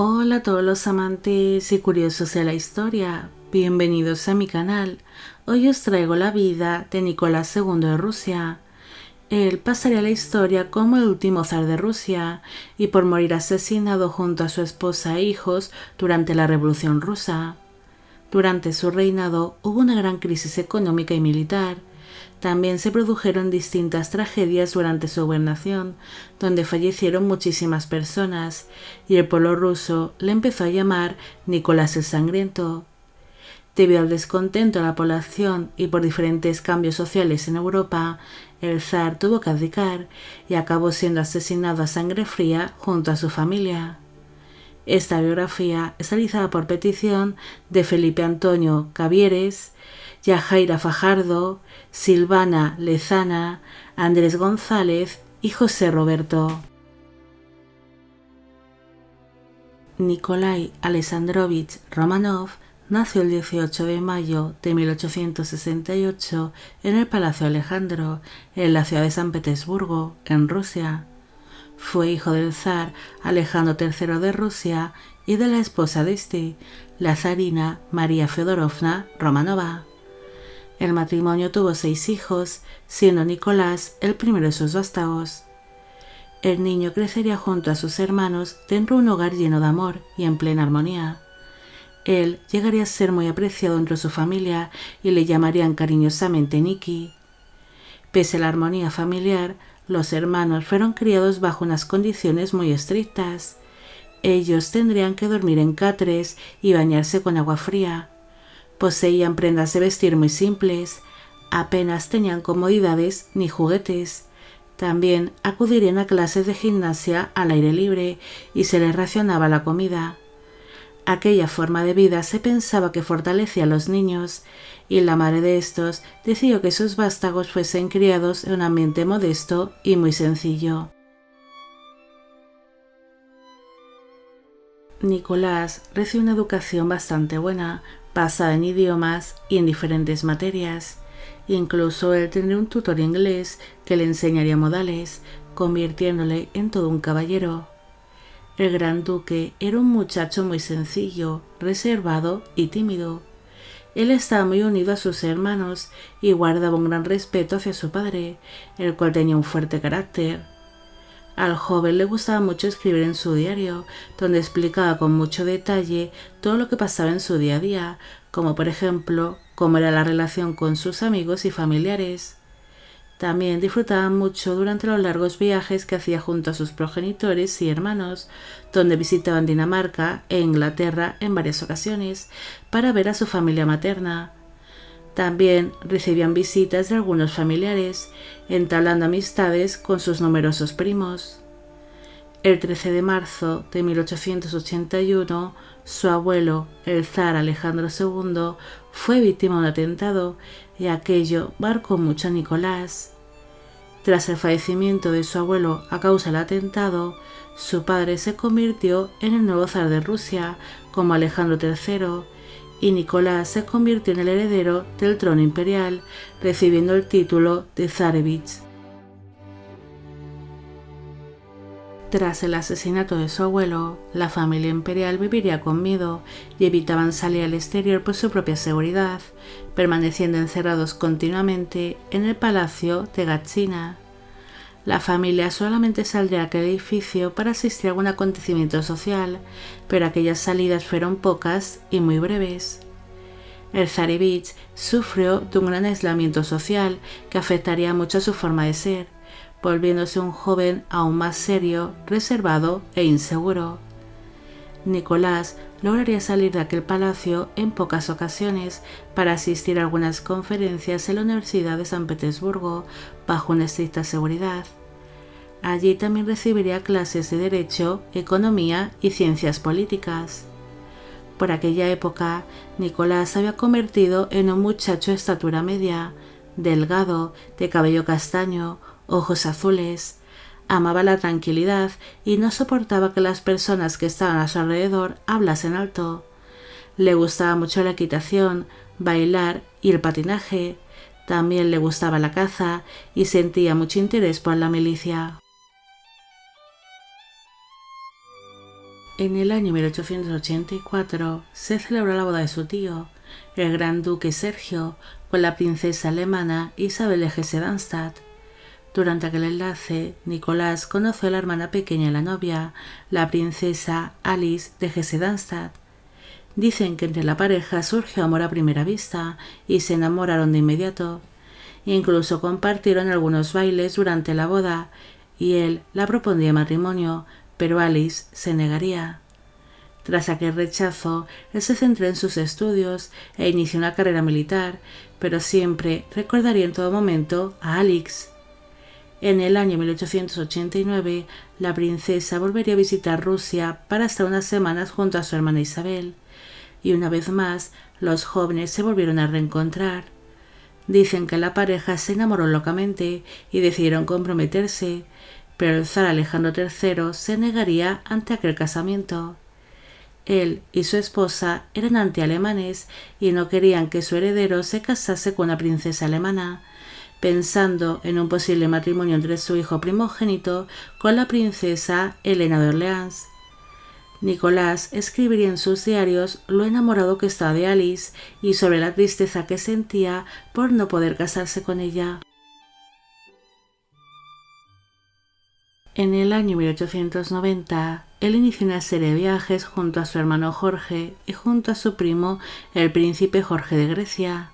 Hola a todos los amantes y curiosos de la historia, bienvenidos a mi canal. Hoy os traigo la vida de Nicolás II de Rusia. Él pasaría la historia como el último zar de Rusia y por morir asesinado junto a su esposa e hijos durante la Revolución Rusa. Durante su reinado hubo una gran crisis económica y militar. También se produjeron distintas tragedias durante su gobernación, donde fallecieron muchísimas personas, y el pueblo ruso le empezó a llamar Nicolás el Sangriento. Debido al descontento de la población y por diferentes cambios sociales en Europa, el zar tuvo que abdicar y acabó siendo asesinado a sangre fría junto a su familia. Esta biografía es realizada por petición de Felipe Antonio Cavieres, Yajaira Fajardo, Silvana Lezana, Andrés González y José Roberto. Nikolai Alexandrovich Romanov nació el 18 de mayo de 1868 en el Palacio Alejandro, en la ciudad de San Petersburgo, en Rusia. Fue hijo del zar Alejandro III de Rusia y de la esposa de este, la zarina María Fedorovna Romanova. El matrimonio tuvo 6 hijos, siendo Nicolás el primero de sus vástagos. El niño crecería junto a sus hermanos dentro de un hogar lleno de amor y en plena armonía. Él llegaría a ser muy apreciado entre su familia y le llamarían cariñosamente Niki. Pese a la armonía familiar, los hermanos fueron criados bajo unas condiciones muy estrictas. Ellos tendrían que dormir en catres y bañarse con agua fría. Poseían prendas de vestir muy simples, apenas tenían comodidades ni juguetes. También acudirían a clases de gimnasia al aire libre y se les racionaba la comida. Aquella forma de vida se pensaba que fortalecía a los niños, y la madre de estos decidió que sus vástagos fuesen criados en un ambiente modesto y muy sencillo. Nicolás recibió una educación bastante buena, basada en idiomas y en diferentes materias. Incluso él tendría un tutor inglés que le enseñaría modales, convirtiéndole en todo un caballero. El gran duque era un muchacho muy sencillo, reservado y tímido. Él estaba muy unido a sus hermanos y guardaba un gran respeto hacia su padre, el cual tenía un fuerte carácter. Al joven le gustaba mucho escribir en su diario, donde explicaba con mucho detalle todo lo que pasaba en su día a día, como por ejemplo, cómo era la relación con sus amigos y familiares. También disfrutaba mucho durante los largos viajes que hacía junto a sus progenitores y hermanos, donde visitaban Dinamarca e Inglaterra en varias ocasiones para ver a su familia materna. También recibían visitas de algunos familiares, entablando amistades con sus numerosos primos. El 13 de marzo de 1881, su abuelo, el zar Alejandro II, fue víctima de un atentado y aquello marcó mucho a Nicolás. Tras el fallecimiento de su abuelo a causa del atentado, su padre se convirtió en el nuevo zar de Rusia, como Alejandro III, y Nicolás se convirtió en el heredero del trono imperial, recibiendo el título de Zarevich. Tras el asesinato de su abuelo, la familia imperial viviría con miedo y evitaban salir al exterior por su propia seguridad, permaneciendo encerrados continuamente en el palacio de Gatchina. La familia solamente saldría a aquel edificio para asistir a algún acontecimiento social, pero aquellas salidas fueron pocas y muy breves. El Zarevich sufrió de un gran aislamiento social que afectaría mucho a su forma de ser, volviéndose un joven aún más serio, reservado e inseguro. Nicolás lograría salir de aquel palacio en pocas ocasiones para asistir a algunas conferencias en la Universidad de San Petersburgo bajo una estricta seguridad. Allí también recibiría clases de Derecho, Economía y Ciencias Políticas. Por aquella época, Nicolás se había convertido en un muchacho de estatura media, delgado, de cabello castaño, ojos azules. Amaba la tranquilidad y no soportaba que las personas que estaban a su alrededor hablasen alto. Le gustaba mucho la equitación, bailar y el patinaje. También le gustaba la caza y sentía mucho interés por la milicia. En el año 1884 se celebró la boda de su tío, el gran duque Sergio, con la princesa alemana Isabel de Hesse-Darmstadt. Durante aquel enlace, Nicolás conoció a la hermana pequeña de la novia, la princesa Alice de Hesse-Darmstadt. Dicen que entre la pareja surgió amor a primera vista y se enamoraron de inmediato. Incluso compartieron algunos bailes durante la boda y él la propondría matrimonio, pero Alice se negaría. Tras aquel rechazo, él se centró en sus estudios e inició una carrera militar, pero siempre recordaría en todo momento a Alix. En el año 1889, la princesa volvería a visitar Rusia para estar unas semanas junto a su hermana Isabel, y una vez más los jóvenes se volvieron a reencontrar. Dicen que la pareja se enamoró locamente y decidieron comprometerse, pero el zar Alejandro III se negaría ante aquel casamiento. Él y su esposa eran antialemanes y no querían que su heredero se casase con una princesa alemana, pensando en un posible matrimonio entre su hijo primogénito con la princesa Elena de Orleans. Nicolás escribiría en sus diarios lo enamorado que estaba de Alice y sobre la tristeza que sentía por no poder casarse con ella. En el año 1890, él inició una serie de viajes junto a su hermano Jorge y junto a su primo, el príncipe Jorge de Grecia.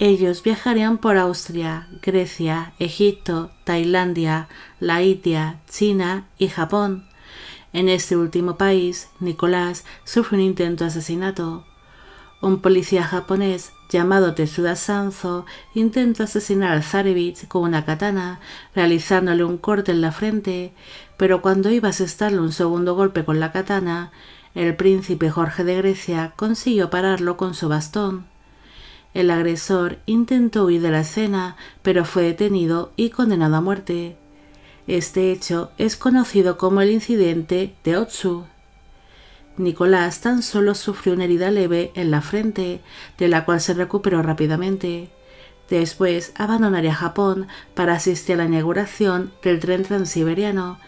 Ellos viajarían por Austria, Grecia, Egipto, Tailandia, la India, China y Japón. En este último país, Nicolás sufre un intento de asesinato. Un policía japonés llamado Tetsuda Sanzo intentó asesinar al Zarevich con una katana, realizándole un corte en la frente, pero cuando iba a asestarle un segundo golpe con la katana, el príncipe Jorge de Grecia consiguió pararlo con su bastón. El agresor intentó huir de la escena, pero fue detenido y condenado a muerte. Este hecho es conocido como el Incidente de Otsu. Nicolás tan solo sufrió una herida leve en la frente, de la cual se recuperó rápidamente. Después abandonaría Japón para asistir a la inauguración del tren transiberiano,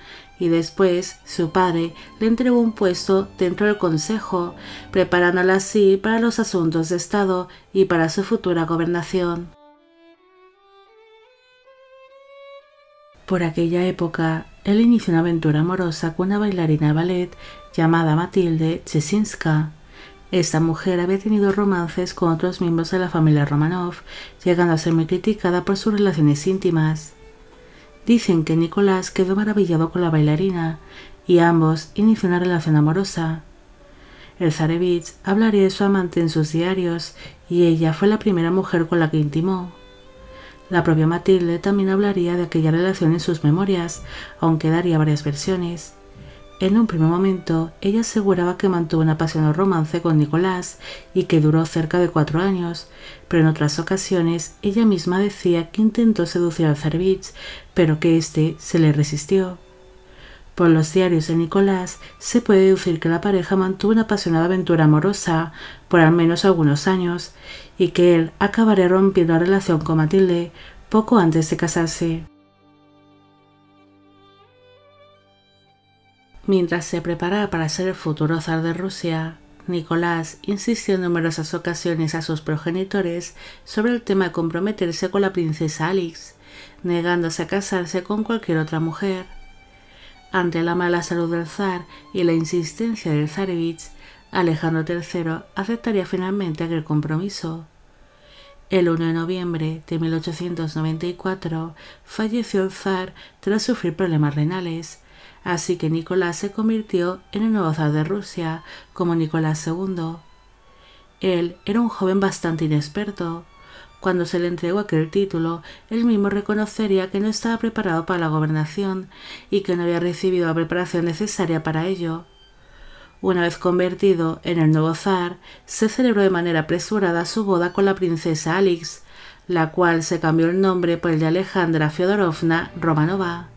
y después su padre le entregó un puesto dentro del Consejo, preparándola así para los asuntos de Estado y para su futura gobernación. Por aquella época, él inició una aventura amorosa con una bailarina de ballet llamada Matilde Chesinska. Esta mujer había tenido romances con otros miembros de la familia Romanov, llegando a ser muy criticada por sus relaciones íntimas. Dicen que Nicolás quedó maravillado con la bailarina y ambos iniciaron una relación amorosa. El Zarevich hablaría de su amante en sus diarios y ella fue la primera mujer con la que intimó. La propia Matilde también hablaría de aquella relación en sus memorias, aunque daría varias versiones. En un primer momento, ella aseguraba que mantuvo un apasionado romance con Nicolás y que duró cerca de 4 años, pero en otras ocasiones ella misma decía que intentó seducir al Zarevich, pero que éste se le resistió. Por los diarios de Nicolás se puede deducir que la pareja mantuvo una apasionada aventura amorosa por al menos algunos años y que él acabaría rompiendo la relación con Matilde poco antes de casarse. Mientras se preparaba para ser el futuro zar de Rusia, Nicolás insistió en numerosas ocasiones a sus progenitores sobre el tema de comprometerse con la princesa Alix, negándose a casarse con cualquier otra mujer. Ante la mala salud del zar y la insistencia del Zarevich, Alejandro III aceptaría finalmente aquel compromiso. El 1 de noviembre de 1894 falleció el zar tras sufrir problemas renales, así que Nicolás se convirtió en el nuevo zar de Rusia como Nicolás II. Él era un joven bastante inexperto. Cuando se le entregó aquel título, él mismo reconocería que no estaba preparado para la gobernación y que no había recibido la preparación necesaria para ello. Una vez convertido en el nuevo zar, se celebró de manera apresurada su boda con la princesa Alix, la cual se cambió el nombre por el de Alejandra Fyodorovna Romanova.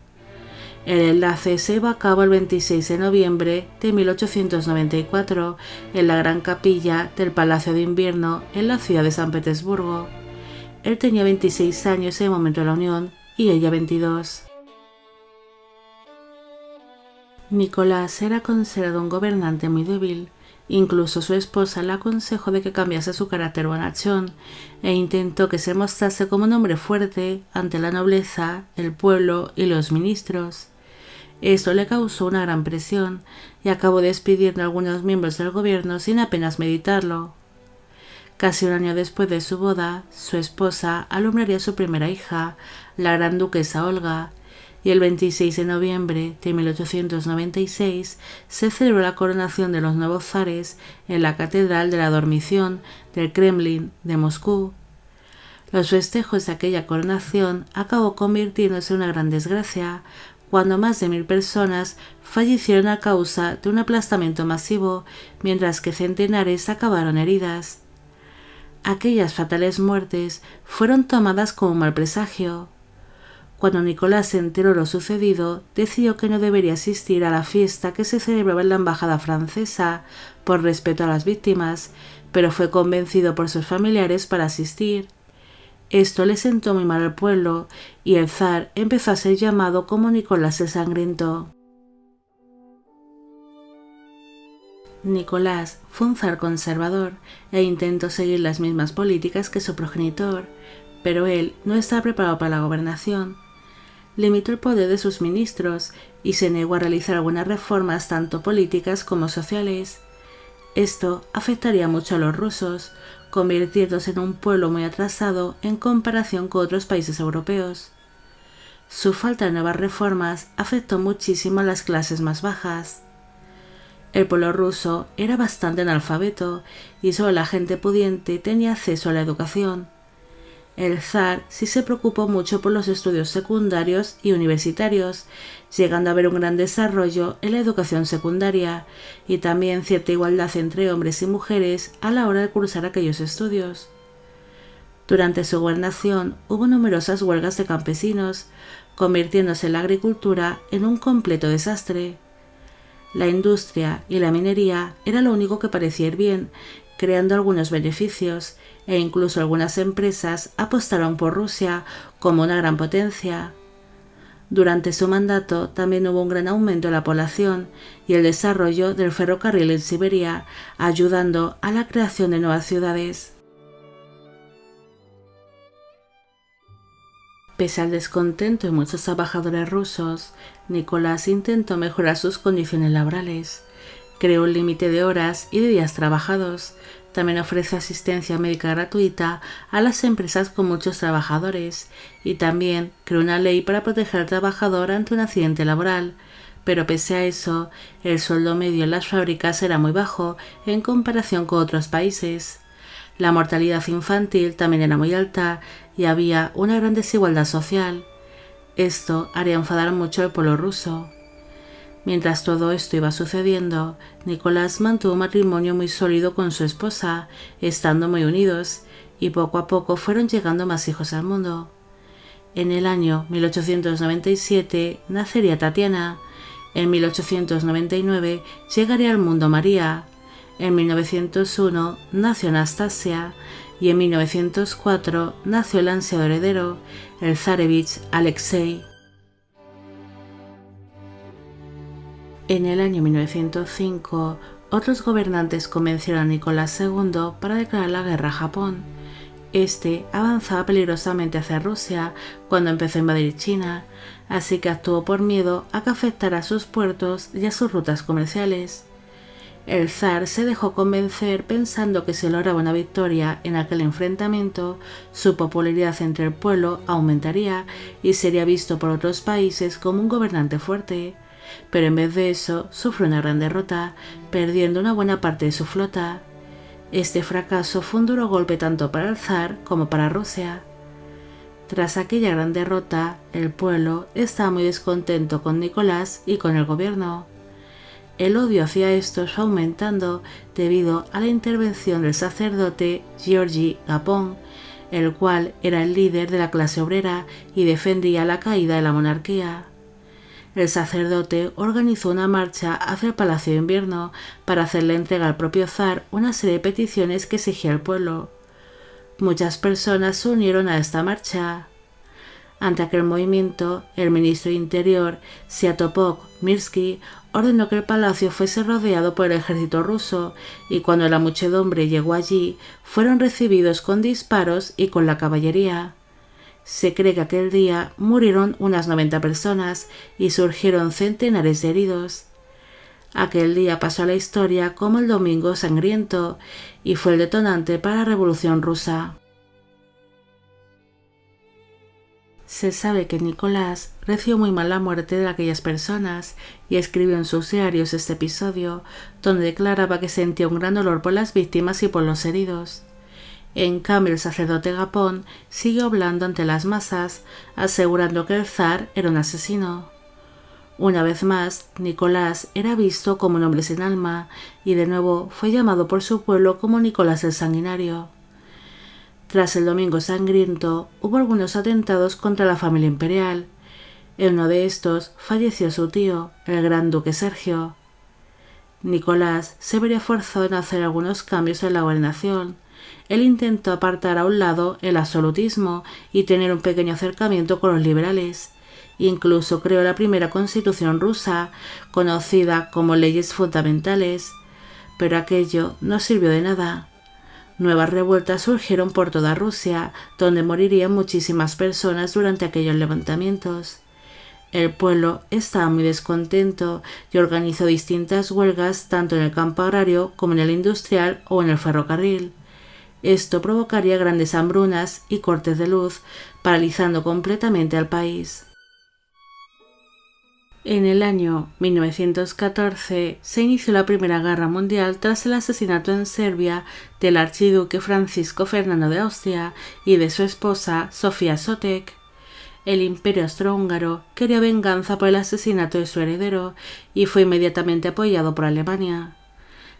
El enlace se llevó a cabo el 26 de noviembre de 1894 en la gran capilla del Palacio de Invierno en la ciudad de San Petersburgo. Él tenía 26 años en el momento de la unión y ella 22. Nicolás era considerado un gobernante muy débil. Incluso su esposa le aconsejó de que cambiase su carácter o acción, e intentó que se mostrase como un hombre fuerte ante la nobleza, el pueblo y los ministros. Esto le causó una gran presión, y acabó despidiendo a algunos miembros del gobierno sin apenas meditarlo. Casi un año después de su boda, su esposa alumbraría a su primera hija, la gran duquesa Olga, y el 26 de noviembre de 1896 se celebró la coronación de los nuevos zares en la Catedral de la Dormición del Kremlin de Moscú. Los festejos de aquella coronación acabó convirtiéndose en una gran desgracia, cuando más de 1.000 personas fallecieron a causa de un aplastamiento masivo, mientras que centenares acabaron heridas. Aquellas fatales muertes fueron tomadas como un mal presagio. Cuando Nicolás se enteró de lo sucedido, decidió que no debería asistir a la fiesta que se celebraba en la embajada francesa por respeto a las víctimas, pero fue convencido por sus familiares para asistir. Esto le sentó muy mal al pueblo, y el zar empezó a ser llamado como Nicolás el Sangriento. Nicolás fue un zar conservador e intentó seguir las mismas políticas que su progenitor, pero él no estaba preparado para la gobernación. Limitó el poder de sus ministros y se negó a realizar algunas reformas tanto políticas como sociales. Esto afectaría mucho a los rusos, convirtiéndose en un pueblo muy atrasado en comparación con otros países europeos. Su falta de nuevas reformas afectó muchísimo a las clases más bajas. El pueblo ruso era bastante analfabeto y solo la gente pudiente tenía acceso a la educación. El zar sí se preocupó mucho por los estudios secundarios y universitarios, llegando a haber un gran desarrollo en la educación secundaria y también cierta igualdad entre hombres y mujeres a la hora de cursar aquellos estudios. Durante su gobernación hubo numerosas huelgas de campesinos, convirtiéndose la agricultura en un completo desastre. La industria y la minería era lo único que parecía ir bien, creando algunos beneficios, e incluso algunas empresas apostaron por Rusia como una gran potencia. Durante su mandato también hubo un gran aumento de la población y el desarrollo del ferrocarril en Siberia, ayudando a la creación de nuevas ciudades. Pese al descontento de muchos trabajadores rusos, Nicolás intentó mejorar sus condiciones laborales. Creó un límite de horas y de días trabajados. También ofrece asistencia médica gratuita a las empresas con muchos trabajadores, y también creó una ley para proteger al trabajador ante un accidente laboral, pero pese a eso, el sueldo medio en las fábricas era muy bajo en comparación con otros países. La mortalidad infantil también era muy alta y había una gran desigualdad social. Esto haría enfadar mucho al pueblo ruso. Mientras todo esto iba sucediendo, Nicolás mantuvo un matrimonio muy sólido con su esposa, estando muy unidos, y poco a poco fueron llegando más hijos al mundo. En el año 1897 nacería Tatiana, en 1899 llegaría al mundo María, en 1901 nació Anastasia y en 1904 nació el ansiado heredero, el Zarevich Alexei. En el año 1905, otros gobernantes convencieron a Nicolás II para declarar la guerra a Japón. Este avanzaba peligrosamente hacia Rusia cuando empezó a invadir China, así que actuó por miedo a que afectara a sus puertos y a sus rutas comerciales. El zar se dejó convencer pensando que si lograba una victoria en aquel enfrentamiento, su popularidad entre el pueblo aumentaría y sería visto por otros países como un gobernante fuerte. Pero en vez de eso, sufrió una gran derrota, perdiendo una buena parte de su flota. Este fracaso fue un duro golpe tanto para el zar como para Rusia. Tras aquella gran derrota, el pueblo estaba muy descontento con Nicolás y con el gobierno. El odio hacia estos fue aumentando debido a la intervención del sacerdote Georgi Gapon, el cual era el líder de la clase obrera y defendía la caída de la monarquía. El sacerdote organizó una marcha hacia el Palacio de Invierno para hacerle entrega al propio zar una serie de peticiones que exigía el pueblo. Muchas personas se unieron a esta marcha. Ante aquel movimiento, el ministro de Interior, Sviatopolk Mirsky, ordenó que el palacio fuese rodeado por el ejército ruso, y cuando la muchedumbre llegó allí, fueron recibidos con disparos y con la caballería. Se cree que aquel día murieron unas 90 personas y surgieron centenares de heridos. Aquel día pasó a la historia como el Domingo Sangriento y fue el detonante para la Revolución Rusa. Se sabe que Nicolás recibió muy mal la muerte de aquellas personas y escribió en sus diarios este episodio, donde declaraba que sentía un gran dolor por las víctimas y por los heridos. En cambio, el sacerdote Gapón siguió hablando ante las masas, asegurando que el zar era un asesino. Una vez más, Nicolás era visto como un hombre sin alma y de nuevo fue llamado por su pueblo como Nicolás el Sanguinario. Tras el Domingo Sangriento, hubo algunos atentados contra la familia imperial. En uno de estos falleció su tío, el gran duque Sergio. Nicolás se vería forzado en hacer algunos cambios en la gobernación. Él intentó apartar a un lado el absolutismo y tener un pequeño acercamiento con los liberales. Incluso creó la primera constitución rusa, conocida como Leyes Fundamentales, pero aquello no sirvió de nada. Nuevas revueltas surgieron por toda Rusia, donde morirían muchísimas personas durante aquellos levantamientos. El pueblo estaba muy descontento y organizó distintas huelgas tanto en el campo agrario como en el industrial o en el ferrocarril. Esto provocaría grandes hambrunas y cortes de luz, paralizando completamente al país. En el año 1914 se inició la Primera Guerra Mundial tras el asesinato en Serbia del archiduque Francisco Fernando de Austria y de su esposa Sofía Sotek. El imperio austrohúngaro quería venganza por el asesinato de su heredero y fue inmediatamente apoyado por Alemania.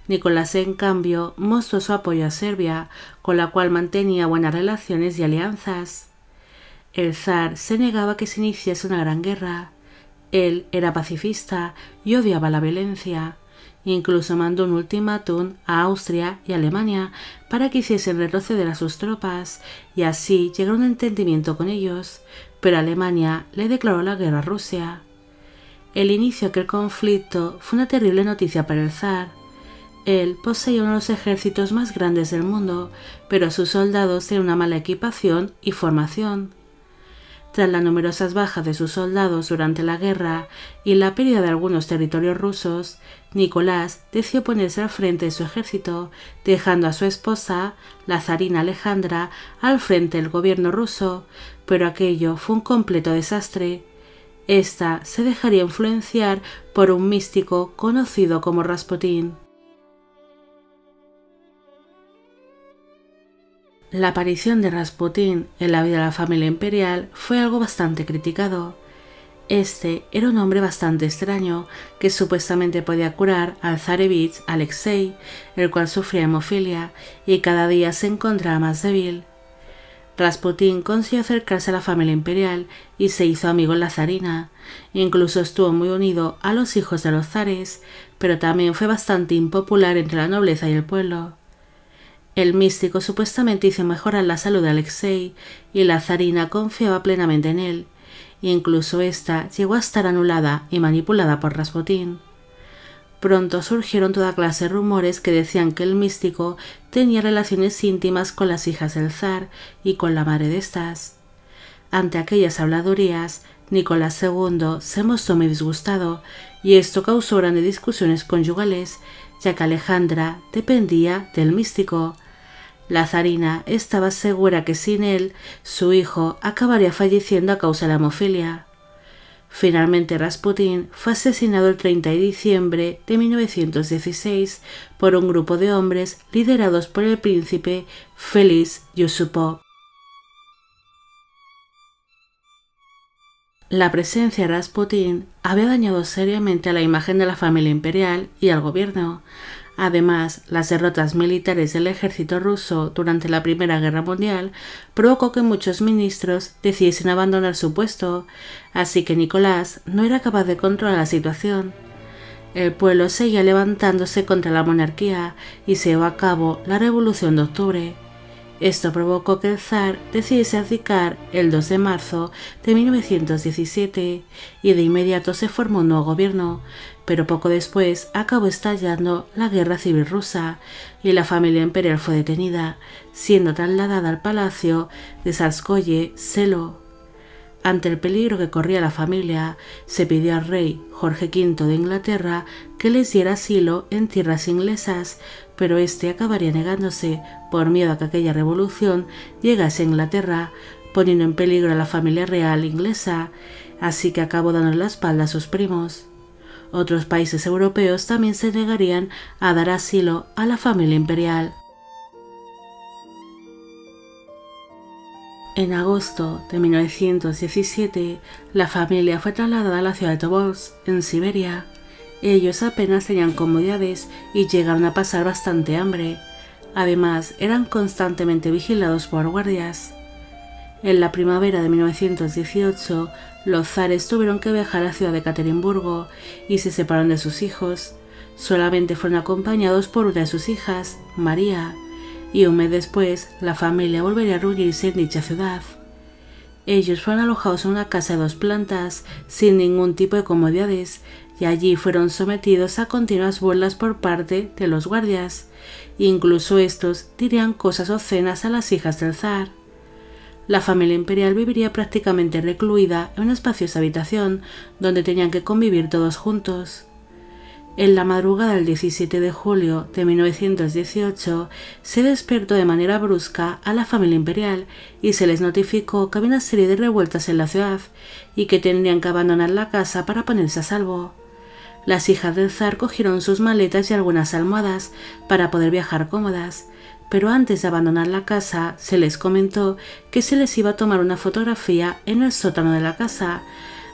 Nicolás, en cambio, mostró su apoyo a Serbia, con la cual mantenía buenas relaciones y alianzas. El zar se negaba a que se iniciase una gran guerra. Él era pacifista y odiaba la violencia. Incluso mandó un ultimátum a Austria y Alemania para que hiciesen retroceder a sus tropas y así llegar a un entendimiento con ellos, pero Alemania le declaró la guerra a Rusia. El inicio de aquel conflicto fue una terrible noticia para el zar. Él poseía uno de los ejércitos más grandes del mundo, pero sus soldados tenían una mala equipación y formación. Tras las numerosas bajas de sus soldados durante la guerra y la pérdida de algunos territorios rusos, Nicolás decidió ponerse al frente de su ejército, dejando a su esposa, la zarina Alejandra, al frente del gobierno ruso, pero aquello fue un completo desastre. Esta se dejaría influenciar por un místico conocido como Rasputín. La aparición de Rasputín en la vida de la familia imperial fue algo bastante criticado. Este era un hombre bastante extraño que supuestamente podía curar al Zarevich Alexei, el cual sufría hemofilia y cada día se encontraba más débil. Rasputín consiguió acercarse a la familia imperial y se hizo amigo en la zarina. Incluso estuvo muy unido a los hijos de los zares, pero también fue bastante impopular entre la nobleza y el pueblo. El místico supuestamente hizo mejorar la salud de Alexei y la zarina confiaba plenamente en él, incluso ésta llegó a estar anulada y manipulada por Rasputín. Pronto surgieron toda clase de rumores que decían que el místico tenía relaciones íntimas con las hijas del zar y con la madre de estas. Ante aquellas habladurías, Nicolás II se mostró muy disgustado y esto causó grandes discusiones conyugales, ya que Alejandra dependía del místico. La zarina estaba segura que sin él, su hijo acabaría falleciendo a causa de la hemofilia. Finalmente Rasputín fue asesinado el 30 de diciembre de 1916 por un grupo de hombres liderados por el príncipe Félix Yusupov. La presencia de Rasputín había dañado seriamente a la imagen de la familia imperial y al gobierno. Además, las derrotas militares del ejército ruso durante la Primera Guerra Mundial provocó que muchos ministros decidiesen abandonar su puesto, así que Nicolás no era capaz de controlar la situación. El pueblo seguía levantándose contra la monarquía y se llevó a cabo la Revolución de Octubre. Esto provocó que el zar decidiese abdicar el 2 de marzo de 1917 y de inmediato se formó un nuevo gobierno, pero poco después acabó estallando la Guerra Civil Rusa y la familia imperial fue detenida, siendo trasladada al palacio de Sarskoye-Selo. Ante el peligro que corría la familia, se pidió al rey Jorge V de Inglaterra que les diera asilo en tierras inglesas, pero este acabaría negándose por miedo a que aquella revolución llegase a Inglaterra, poniendo en peligro a la familia real inglesa, así que acabó dando la espalda a sus primos. Otros países europeos también se negarían a dar asilo a la familia imperial. En agosto de 1917, la familia fue trasladada a la ciudad de Tobolsk, en Siberia. Ellos apenas tenían comodidades y llegaron a pasar bastante hambre. Además, eran constantemente vigilados por guardias. En la primavera de 1918, los zares tuvieron que viajar a la ciudad de Ekaterimburgo y se separaron de sus hijos. Solamente fueron acompañados por una de sus hijas, María, y un mes después la familia volvería a reunirse en dicha ciudad. Ellos fueron alojados en una casa de 2 plantas sin ningún tipo de comodidades y allí fueron sometidos a continuas burlas por parte de los guardias. Incluso estos dirían cosas obscenas a las hijas del zar. La familia imperial viviría prácticamente recluida en una espaciosa habitación donde tenían que convivir todos juntos. En la madrugada del 17 de julio de 1918 se despertó de manera brusca a la familia imperial y se les notificó que había una serie de revueltas en la ciudad y que tendrían que abandonar la casa para ponerse a salvo. Las hijas del zar cogieron sus maletas y algunas almohadas para poder viajar cómodas, pero antes de abandonar la casa se les comentó que se les iba a tomar una fotografía en el sótano de la casa.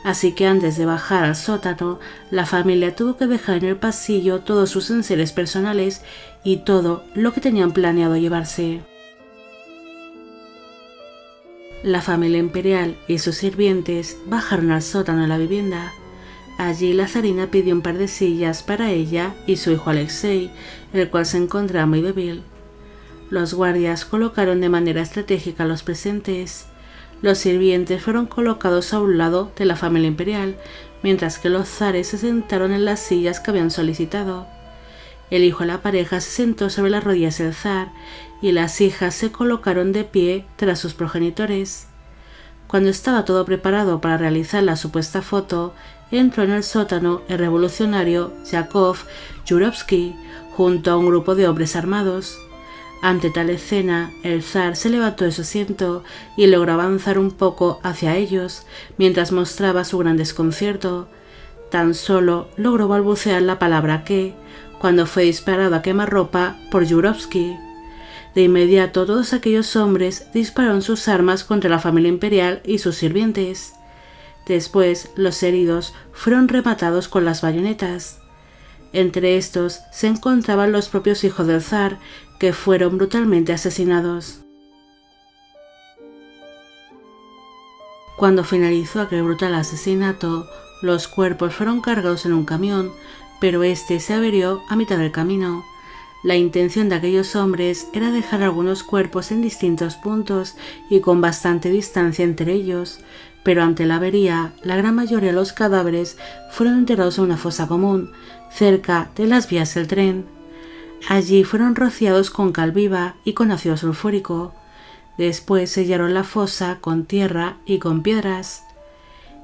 Así que antes de bajar al sótano, la familia tuvo que dejar en el pasillo todos sus enseres personales y todo lo que tenían planeado llevarse. La familia imperial y sus sirvientes bajaron al sótano de la vivienda. Allí la zarina pidió un par de sillas para ella y su hijo Alexei, el cual se encontraba muy débil. Los guardias colocaron de manera estratégica a los presentes. Los sirvientes fueron colocados a un lado de la familia imperial, mientras que los zares se sentaron en las sillas que habían solicitado. El hijo de la pareja se sentó sobre las rodillas del zar y las hijas se colocaron de pie tras sus progenitores. Cuando estaba todo preparado para realizar la supuesta foto, entró en el sótano el revolucionario Yakov Yurovsky junto a un grupo de hombres armados. Ante tal escena, el zar se levantó de su asiento y logró avanzar un poco hacia ellos, mientras mostraba su gran desconcierto. Tan solo logró balbucear la palabra "que", cuando fue disparado a quemarropa por Yurovsky. De inmediato todos aquellos hombres dispararon sus armas contra la familia imperial y sus sirvientes. Después, los heridos fueron rematados con las bayonetas. Entre estos se encontraban los propios hijos del zar, que fueron brutalmente asesinados. Cuando finalizó aquel brutal asesinato, los cuerpos fueron cargados en un camión, pero este se averió a mitad del camino. La intención de aquellos hombres era dejar algunos cuerpos en distintos puntos y con bastante distancia entre ellos, pero ante la avería, la gran mayoría de los cadáveres fueron enterrados en una fosa común, cerca de las vías del tren. Allí fueron rociados con cal viva y con ácido sulfúrico. Después sellaron la fosa con tierra y con piedras.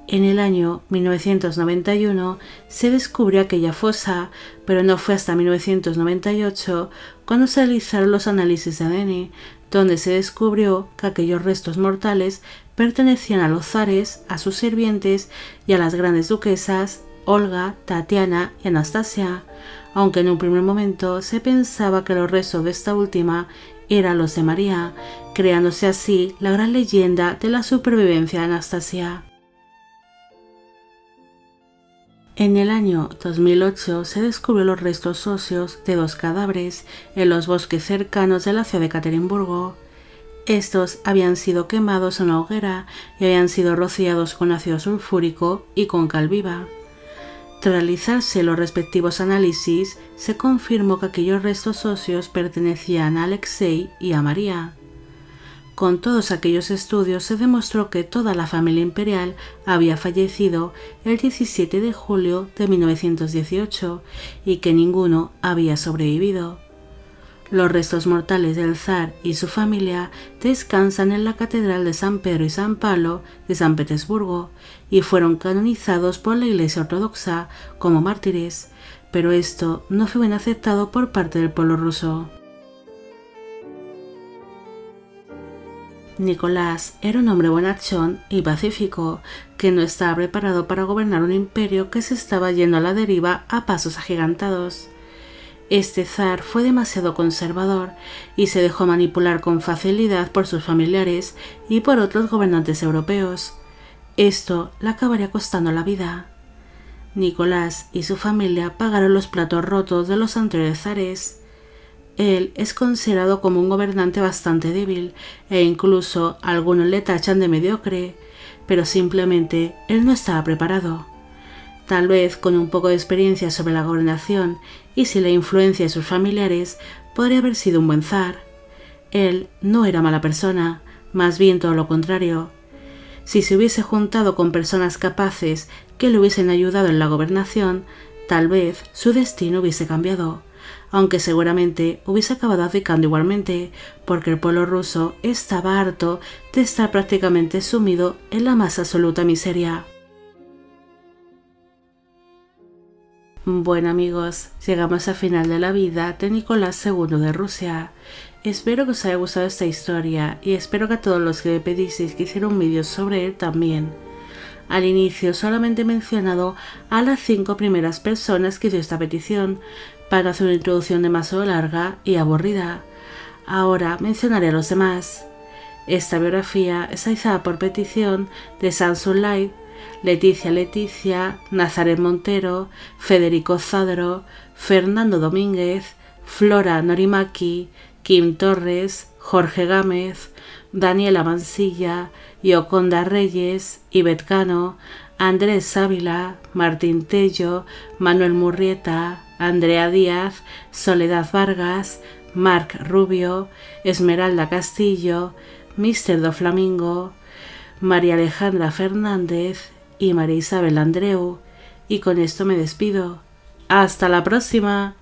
En el año 1991 se descubrió aquella fosa, pero no fue hasta 1998 cuando se realizaron los análisis de ADN, donde se descubrió que aquellos restos mortales pertenecían a los zares, a sus sirvientes y a las grandes duquesas Olga, Tatiana y Anastasia, aunque en un primer momento se pensaba que los restos de esta última eran los de María, creándose así la gran leyenda de la supervivencia de Anastasia. En el año 2008 se descubrió los restos óseos de 2 cadáveres en los bosques cercanos de la ciudad de Ekaterimburgo. Estos habían sido quemados en una hoguera y habían sido rociados con ácido sulfúrico y con cal viva. Tras realizarse los respectivos análisis, se confirmó que aquellos restos óseos pertenecían a Alexei y a María. Con todos aquellos estudios se demostró que toda la familia imperial había fallecido el 17 de julio de 1918 y que ninguno había sobrevivido. Los restos mortales del zar y su familia descansan en la Catedral de San Pedro y San Pablo de San Petersburgo y fueron canonizados por la Iglesia Ortodoxa como mártires, pero esto no fue bien aceptado por parte del pueblo ruso. Nicolás era un hombre bonachón y pacífico, que no estaba preparado para gobernar un imperio que se estaba yendo a la deriva a pasos agigantados. Este zar fue demasiado conservador y se dejó manipular con facilidad por sus familiares y por otros gobernantes europeos. Esto le acabaría costando la vida. Nicolás y su familia pagaron los platos rotos de los anteriores zares. Él es considerado como un gobernante bastante débil e incluso algunos le tachan de mediocre, pero simplemente él no estaba preparado. Tal vez con un poco de experiencia sobre la gobernación y sin la influencia de sus familiares podría haber sido un buen zar. Él no era mala persona, más bien todo lo contrario. Si se hubiese juntado con personas capaces que le hubiesen ayudado en la gobernación, tal vez su destino hubiese cambiado, aunque seguramente hubiese acabado abdicando igualmente, porque el pueblo ruso estaba harto de estar prácticamente sumido en la más absoluta miseria. Bueno amigos, llegamos al final de la vida de Nicolás II de Rusia. Espero que os haya gustado esta historia y espero que a todos los que me pedisteis que hiciera un vídeo sobre él también. Al inicio solamente he mencionado a las 5 primeras personas que hizo esta petición para hacer una introducción demasiado larga y aburrida. Ahora mencionaré a los demás. Esta biografía está izada por petición de Samsung Light, Leticia, Nazaret Montero, Federico Zadro, Fernando Domínguez, Flora Norimaki, Kim Torres, Jorge Gámez, Daniela Mansilla, Yoconda Reyes, Ivette Cano, Andrés Sávila, Martín Tello, Manuel Murrieta, Andrea Díaz, Soledad Vargas, Marc Rubio, Esmeralda Castillo, Mr. Do Flamingo, María Alejandra Fernández y María Isabel Andreu. Y con esto me despido. ¡Hasta la próxima!